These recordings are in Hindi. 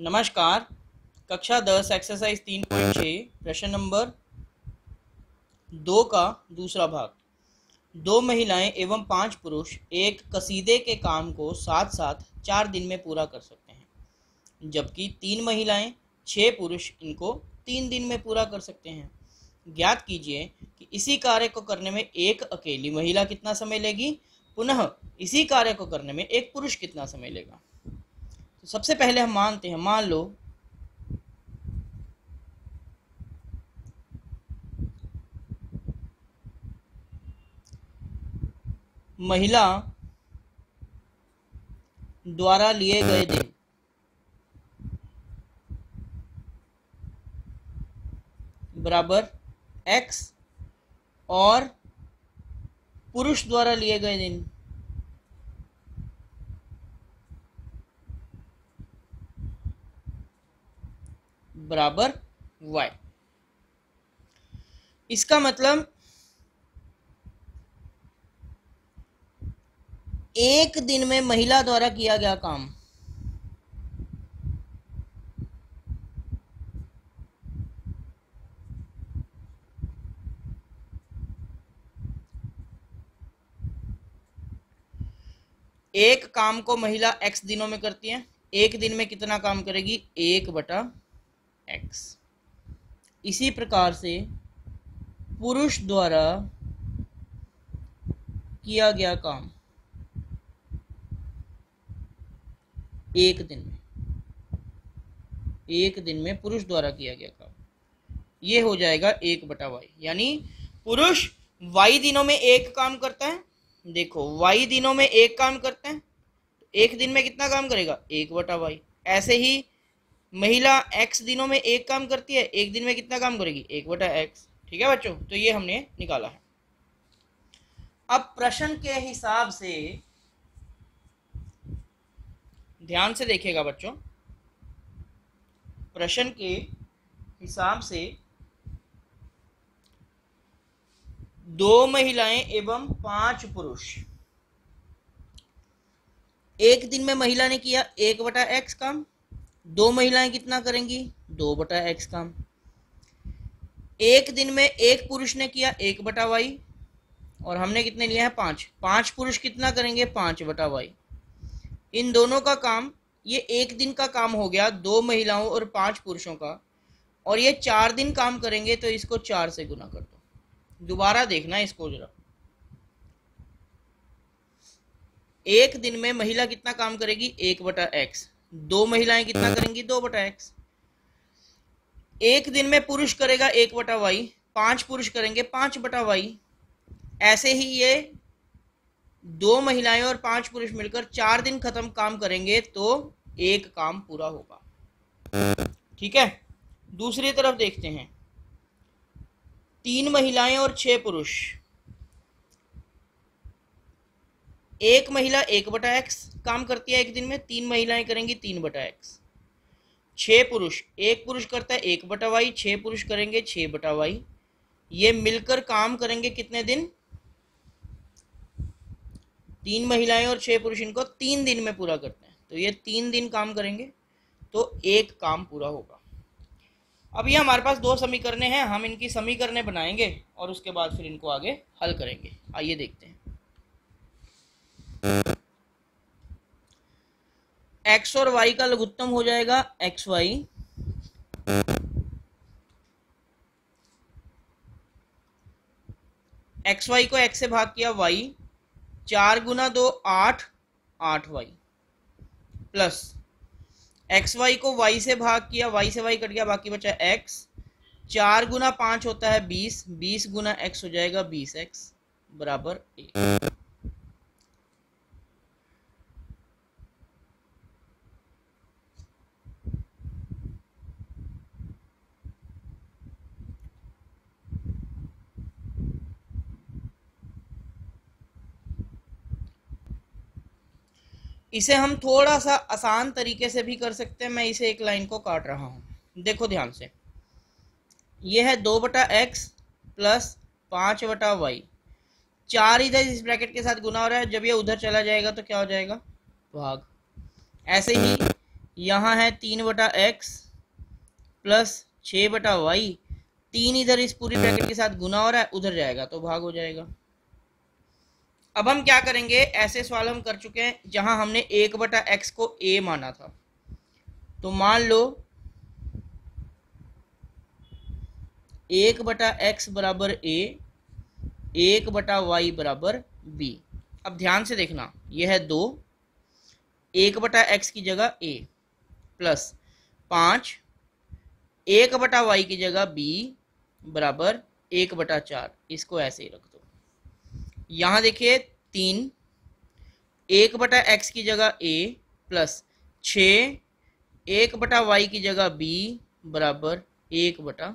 नमस्कार। कक्षा 10 एक्सरसाइज 3.6 प्रश्न नंबर 2 का दूसरा भाग। दो महिलाएं एवं 5 पुरुष एक कसीदे के काम को साथ साथ 4 दिन में पूरा कर सकते हैं, जबकि 3 महिलाएं 6 पुरुष इनको 3 दिन में पूरा कर सकते हैं। ज्ञात कीजिए कि इसी कार्य को करने में एक अकेली महिला कितना समय लेगी, पुनः इसी कार्य को करने में एक पुरुष कितना समय लेगा। तो सबसे पहले हम मानते हैं, मान लो महिला द्वारा लिए गए दिन बराबर x और पुरुष द्वारा लिए गए दिन बराबर y। इसका मतलब एक दिन में महिला द्वारा किया गया काम एक काम को महिला x दिनों में करती है, एक दिन में कितना काम करेगी, 1/x। इसी प्रकार से पुरुष द्वारा किया गया काम एक दिन में पुरुष द्वारा किया गया काम ये हो जाएगा 1/y। यानी पुरुष y दिनों में एक काम करता है, देखो y दिनों में एक काम करते हैं, एक दिन में कितना काम करेगा, 1/y। ऐसे ही महिला x दिनों में एक काम करती है, एक दिन में कितना काम करेगी, 1/x। ठीक है बच्चों, तो ये हमने निकाला है। अब प्रश्न के हिसाब से ध्यान से देखिएगा बच्चों, प्रश्न के हिसाब से दो महिलाएं एवं 5 पुरुष एक दिन में महिला ने किया 1/x काम, दो महिलाएं कितना करेंगी, 2/x काम। एक दिन में एक पुरुष ने किया 1/y और हमने कितने लिया है, 5 पुरुष कितना करेंगे, 5/y। इन दोनों का काम, ये एक दिन का काम हो गया 2 महिलाओं और 5 पुरुषों का, और ये 4 दिन काम करेंगे तो इसको 4 से गुना कर दो। दोबारा देखना इसको जरा, एक दिन में महिला कितना काम करेगी, 1/x, दो महिलाएं कितना करेंगी, 2/x। एक दिन में पुरुष करेगा 1/y, 5 पुरुष करेंगे 5/y। ऐसे ही ये दो महिलाएं और 5 पुरुष मिलकर 4 दिन खत्म काम करेंगे तो एक काम पूरा होगा। ठीक है, दूसरी तरफ देखते हैं, 3 महिलाएं और 6 पुरुष, एक महिला 1/x काम करती है एक दिन में, 3 महिलाएं करेंगी 3/x। 6 पुरुष, एक पुरुष करता है 1/y, 6 पुरुष करेंगे 6/y। ये मिलकर काम करेंगे कितने दिन, 3 महिलाएं और 6 पुरुष इनको 3 दिन में पूरा करते हैं, तो ये 3 दिन काम करेंगे तो एक काम पूरा होगा। अब ये हमारे पास 2 समीकरण हैं, हम इनकी समीकरण बनाएंगे और उसके बाद फिर इनको आगे हल करेंगे। आइए देखते हैं, x और y का लघुत्तम हो जाएगा xy, xy को x से भाग किया y, 4 × 2 8/y, प्लस xy को y से भाग किया, y से y कट गया, बाकी बचा x, 4 × 5 होता है 20, 20 × x हो जाएगा 20x बराबर 1। इसे हम थोड़ा सा आसान तरीके से भी कर सकते हैं, मैं इसे एक लाइन को काट रहा हूं, देखो ध्यान से। यह है 2/x प्लस 5/y, 4 इधर इस ब्रैकेट के साथ गुना हो रहा है, जब ये उधर चला जाएगा तो क्या हो जाएगा, भाग। ऐसे ही यहाँ है 3/x प्लस 6/y, 3 इधर इस पूरी ब्रैकेट के साथ गुना हो रहा है, उधर जाएगा तो भाग हो जाएगा। अब हम क्या करेंगे, ऐसे सवाल हम कर चुके हैं जहां हमने 1/x को a माना था, तो मान लो 1/x बराबर a, 1/y बराबर b। अब ध्यान से देखना, यह है 2, 1/x की जगह a प्लस 5, 1/y की जगह b बराबर 1/4। इसको ऐसे ही रख दो। यहाँ देखिए 3, 1/x की जगह a प्लस 6, 1/y की जगह b बराबर 1/3।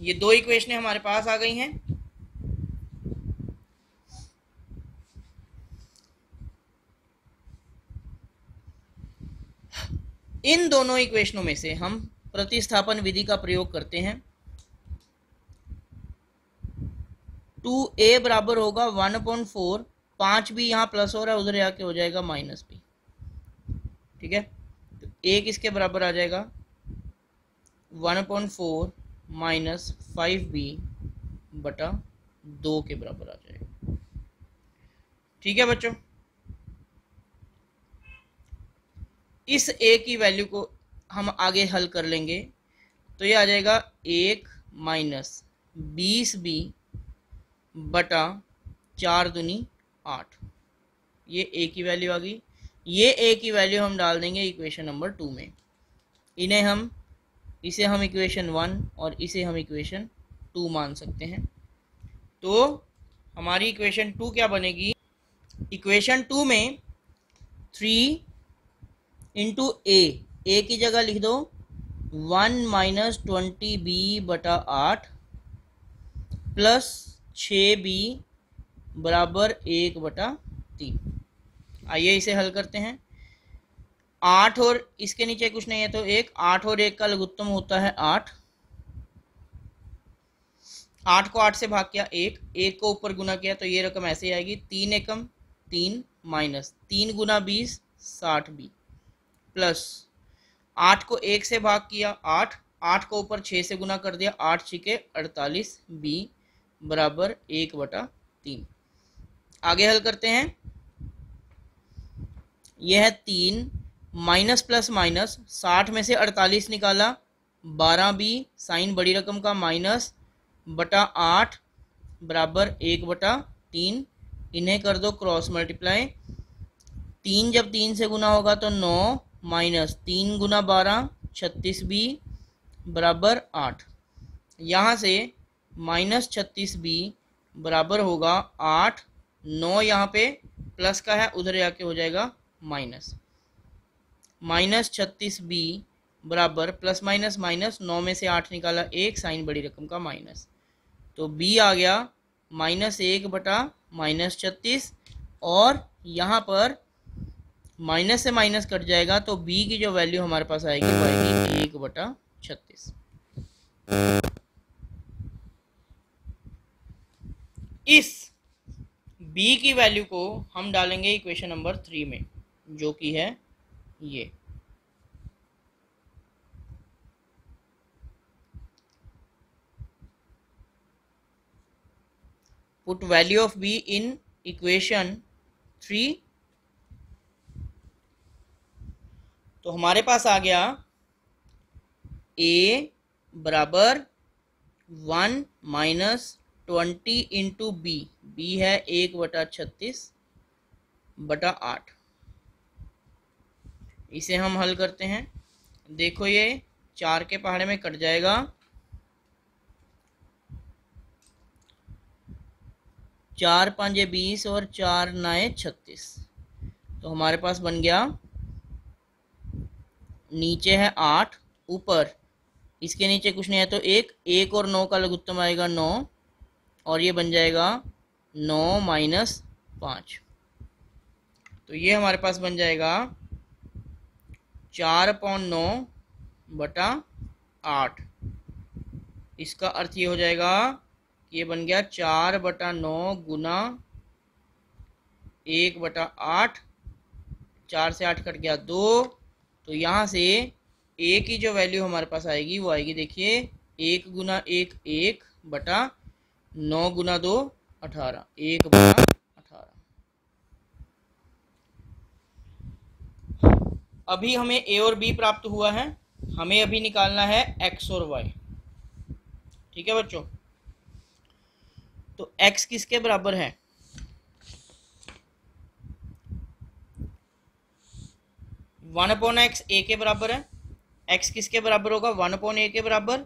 ये दो इक्वेशनें हमारे पास आ गई हैं। इन दोनों इक्वेशनों में से हम प्रतिस्थापन विधि का प्रयोग करते हैं। 2a बराबर होगा 1/4, 5 भी यहाँ प्लस हो रहा है, उधर जाके हो जाएगा माइनस b। ठीक है, तो a किसके बराबर आ जाएगा, 1/4 माइनस 5b बटा 2 के बराबर आ जाएगा। ठीक है बच्चों, इस a की वैल्यू को हम आगे हल कर लेंगे, तो ये आ जाएगा 1 माइनस 20b बटा 4 दूनी 8। ये a की वैल्यू आ गई। ये a की वैल्यू हम डाल देंगे इक्वेशन नंबर 2 में। इसे हम इक्वेशन 1 और इसे हम इक्वेशन 2 मान सकते हैं। तो हमारी इक्वेशन 2 क्या बनेगी, इक्वेशन 2 में 3 इंटू ए की जगह लिख दो 1 माइनस 20b बटा 8 प्लस 6b बराबर 1/3। आइए इसे हल करते हैं। 8 और इसके नीचे कुछ नहीं है तो 1, 8 और 1 का लघुत्तम होता है 8। 8 को 8 से भाग किया 1, 1 को ऊपर गुना किया तो ये रकम ऐसे ही आएगी 3 एकम 3 माइनस 3 गुना 20 60b प्लस 8 को 1 से भाग किया 8, 8 को ऊपर 6 से गुना कर दिया 8 छिके 48b बराबर 1/3। आगे हल करते हैं। यह है 3 माइनस प्लस माइनस 60 में से 48 निकाला 12b साइन बड़ी रकम का माइनस बटा 8 बराबर 1/3। इन्हें कर दो क्रॉस मल्टीप्लाई। 3 जब 3 से गुना होगा तो 9 माइनस 3 गुना 12 36b बराबर 8। यहाँ से माइनस 36b बराबर होगा 8, 9 यहाँ पे प्लस का है, उधर जाके हो जाएगा माइनस। माइनस 36b बराबर प्लस माइनस माइनस 9 में से 8 निकाला 1 साइन बड़ी रकम का माइनस, तो b आ गया -1 बटा -36। और यहाँ पर माइनस से माइनस कट जाएगा तो b की जो वैल्यू हमारे पास आएगी वो आएगी 1/36। इस b की वैल्यू को हम डालेंगे इक्वेशन नंबर 3 में, जो कि है ये। Put value of b in equation 3। तो हमारे पास आ गया a बराबर 1 माइनस 20 इंटू b, b है 1/36 बटा 8। इसे हम हल करते हैं। देखो ये 4 के पहाड़े में कट जाएगा, 4 5 20 और 4 9 36। तो हमारे पास बन गया, नीचे है 8, ऊपर इसके नीचे कुछ नहीं है तो 1 और 9 का लघुत्तम आएगा 9 और ये बन जाएगा 9 माइनस 5। तो ये हमारे पास बन जाएगा 4/9 बटा 8। इसका अर्थ ये हो जाएगा कि ये बन गया 4/9 गुना 1/8। 4 से 8 कट गया 2 तो यहाँ से ए की जो वैल्यू हमारे पास आएगी वो आएगी, देखिए 1 गुना 1 बटा 9 गुना 2 18, 1/18। अभी हमें ए और बी प्राप्त हुआ है, हमें अभी निकालना है एक्स और वाई। ठीक है बच्चों, तो एक्स किसके बराबर है? वन अपॉन एक्स ए के बराबर है। एक्स किसके बराबर होगा? वन अपॉन ए के बराबर,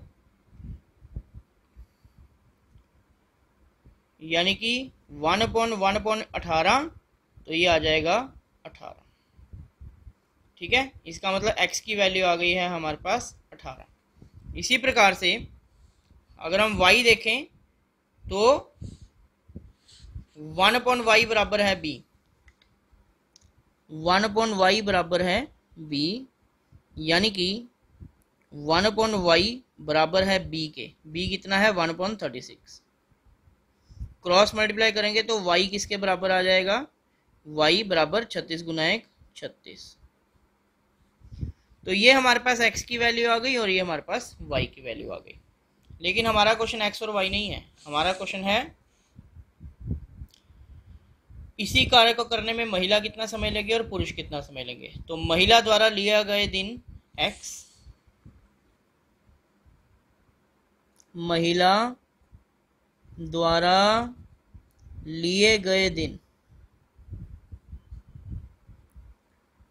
यानी कि 1/18, तो ये आ जाएगा 18। ठीक है, इसका मतलब x की वैल्यू आ गई है हमारे पास 18। इसी प्रकार से अगर हम y देखें तो 1/y बराबर है b, 1/y बराबर है b, यानी कि 1/y बराबर है b के। b कितना है? 1/36। क्रॉस मल्टीप्लाई करेंगे तो y किसके बराबर आ जाएगा? y बराबर 36 गुना 1 36। तो ये हमारे पास x की वैल्यू आ गई और ये हमारे पास y की वैल्यू आ गई। लेकिन हमारा क्वेश्चन x और y नहीं है, हमारा क्वेश्चन है इसी कार्य को करने में महिला कितना समय लेगी और पुरुष कितना समय लेंगे। तो महिला द्वारा लिया गए दिन x, महिला द्वारा लिए गए दिन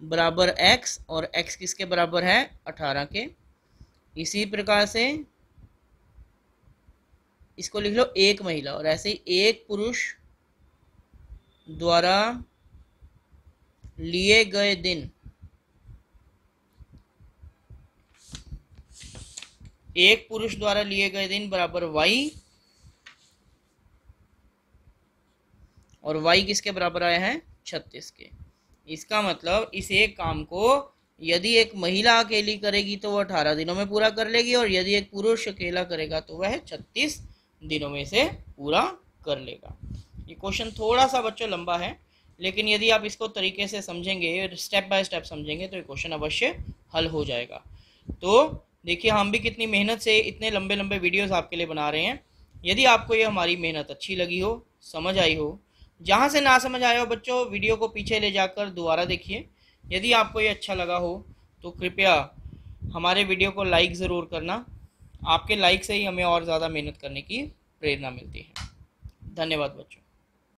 बराबर x, और x किसके बराबर है? 18 के। इसी प्रकार से इसको लिख लो एक महिला, और ऐसे ही एक पुरुष द्वारा लिए गए दिन, एक पुरुष द्वारा लिए गए दिन बराबर y, और y किसके बराबर आया है? 36 के। इसका मतलब इस एक काम को यदि एक महिला अकेली करेगी तो वह 18 दिनों में पूरा कर लेगी, और यदि एक पुरुष अकेला करेगा तो वह 36 दिनों में से पूरा कर लेगा। ये क्वेश्चन थोड़ा सा बच्चों लंबा है, लेकिन यदि आप इसको तरीके से समझेंगे, स्टेप बाय स्टेप समझेंगे, तो ये क्वेश्चन अवश्य हल हो जाएगा। तो देखिए हम भी कितनी मेहनत से इतने लंबे लंबे वीडियोज़ आपके लिए बना रहे हैं। यदि आपको ये हमारी मेहनत अच्छी लगी हो, समझ आई हो, जहाँ से ना समझ आए हो बच्चों, वीडियो को पीछे ले जाकर दोबारा देखिए। यदि आपको ये अच्छा लगा हो तो कृपया हमारे वीडियो को लाइक ज़रूर करना, आपके लाइक से ही हमें और ज़्यादा मेहनत करने की प्रेरणा मिलती है। धन्यवाद बच्चों।